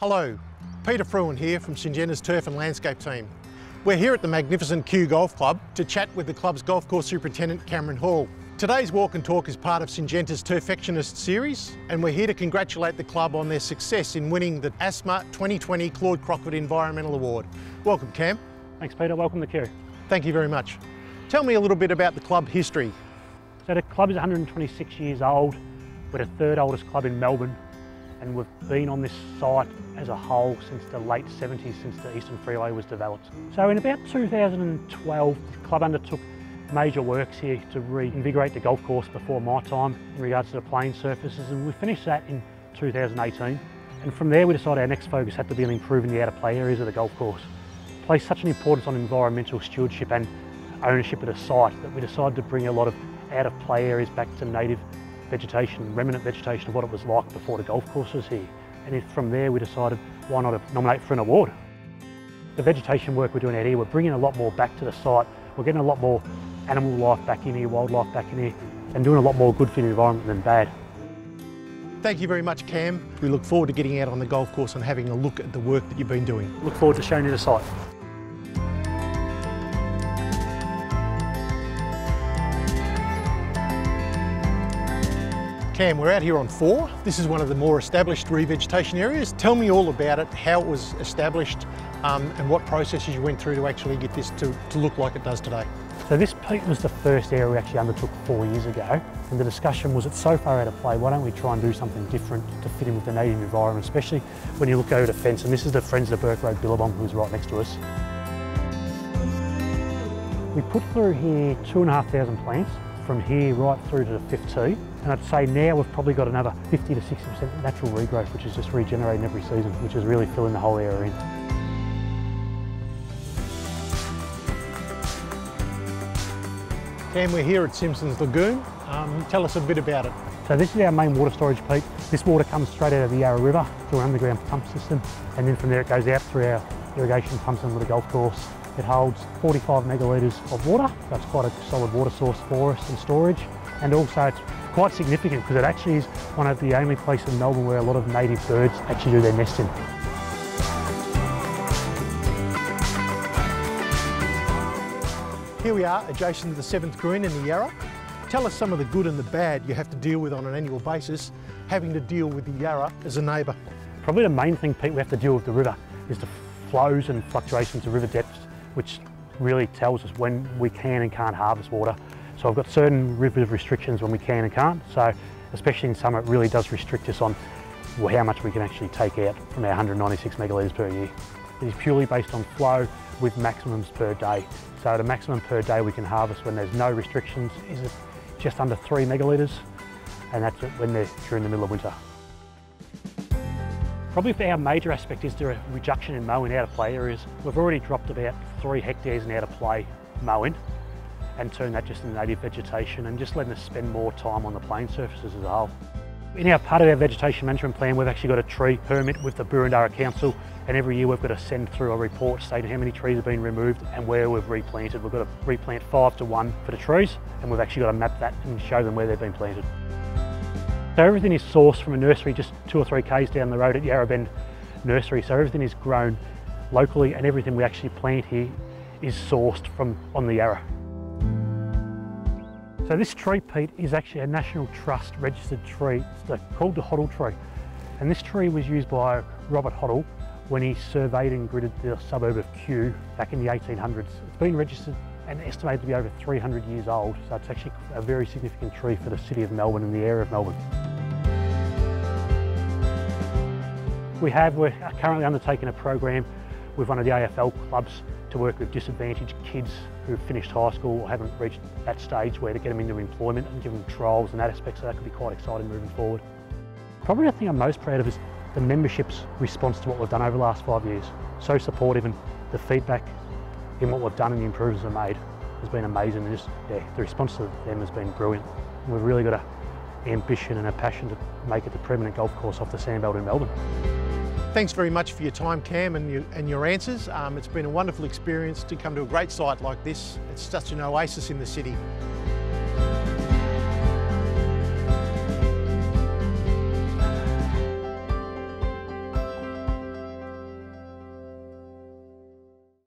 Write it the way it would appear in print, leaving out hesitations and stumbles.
Hello, Peter Frewin here from St Jenna's Turf and Landscape team. We're here at the magnificent Kew Golf Club to chat with the club's golf course superintendent Cameron Hall. Today's walk and talk is part of St Jenna's Turfectionist series, and we're here to congratulate the club on their success in winning the ASTMA 2020 Claude Crockford Environmental Award. Welcome, Cam. Thanks, Peter. Welcome to Kew. Thank you very much. Tell me a little bit about the club history. So the club is 126 years old. We're the third oldest club in Melbourne, and we've been on this site as a whole since the late 70s, since the Eastern Freeway was developed. So in about 2012, the club undertook major works here to reinvigorate the golf course before my time in regards to the playing surfaces, and we finished that in 2018. And from there we decided our next focus had to be on improving the outer play areas of the golf course. It placed such an importance on environmental stewardship and ownership of the site that we decided to bring a lot of outer play areas back to native vegetation, remnant vegetation of what it was like before the golf course was here. And from there we decided why not nominate for an award. The vegetation work we're doing out here, we're bringing a lot more back to the site. We're getting a lot more animal life back in here, wildlife back in here, and doing a lot more good for the environment than bad. Thank you very much, Cam. We look forward to getting out on the golf course and having a look at the work that you've been doing. Look forward to showing you the site. Cam, we're out here on 4. This is one of the more established revegetation areas. Tell me all about it, how it was established, and what processes you went through to actually get this to look like it does today. So this peat was the first area we actually undertook 4 years ago, and the discussion was, it's so far out of play, why don't we try and do something different to fit in with the native environment, especially when you look over the fence, and this is the Friends of the Burke Road Billabong, who's right next to us. We put through here 2,500 plants, from here right through to the fifth tee, and I'd say now we've probably got another 50 to 60% natural regrowth, which is just regenerating every season, which is really filling the whole area in. Cam, we're here at Simpson's Lagoon. Tell us a bit about it. So this is our main water storage peak. This water comes straight out of the Yarra River through an underground pump system, and then from there it goes out through our irrigation pumps into the golf course. It holds 45 megalitres of water. That's quite a solid water source for us in storage. And also it's quite significant because it actually is one of the only places in Melbourne where a lot of native birds actually do their nesting. Here we are adjacent to the 7th green in the Yarra. Tell us some of the good and the bad you have to deal with on an annual basis, having to deal with the Yarra as a neighbour. Probably the main thing, Pete, we have to deal with the river is the flows and fluctuations of river depths, which really tells us when we can and can't harvest water. So I've got certain river restrictions when we can and can't, so especially in summer it really does restrict us on how much we can actually take out from our 196 megalitres per year. It is purely based on flow with maximums per day. So the maximum per day we can harvest when there's no restrictions is just under 3 megalitres, and that's when they're during the middle of winter. Probably our major aspect is the reduction in mowing out of play areas. We've already dropped about 3 hectares in out of play mowing and turned that just into native vegetation and just letting us spend more time on the playing surfaces as a whole. In our part of our vegetation management plan, we've actually got a tree permit with the Boroondara Council, and every year we've got to send through a report stating how many trees have been removed and where we've replanted. We've got to replant 5 to 1 for the trees, and we've actually got to map that and show them where they've been planted. So everything is sourced from a nursery just 2 or 3 k's down the road at Yarra Bend Nursery. So everything is grown locally, and everything we actually plant here is sourced from on the Yarra. So this tree, Pete, is actually a National Trust registered tree. It's called the Hoddle tree. And this tree was used by Robert Hoddle when he surveyed and gridded the suburb of Kew back in the 1800s. It's been registered and estimated to be over 300 years old. So it's actually a very significant tree for the city of Melbourne and the area of Melbourne. We're currently undertaking a program with one of the AFL clubs to work with disadvantaged kids who've finished high school or haven't reached that stage where to get them into employment and give them trials and that aspect, so that could be quite exciting moving forward. Probably the thing I'm most proud of is the membership's response to what we've done over the last 5 years. So supportive, and the feedback in what we've done and the improvements we've made has been amazing, and just, yeah, the response to them has been brilliant. And we've really got an ambition and a passion to make it the permanent golf course off the Sandbelt in Melbourne. Thanks very much for your time, Cam, and your answers. It's been a wonderful experience to come to a great site like this. It's such an oasis in the city.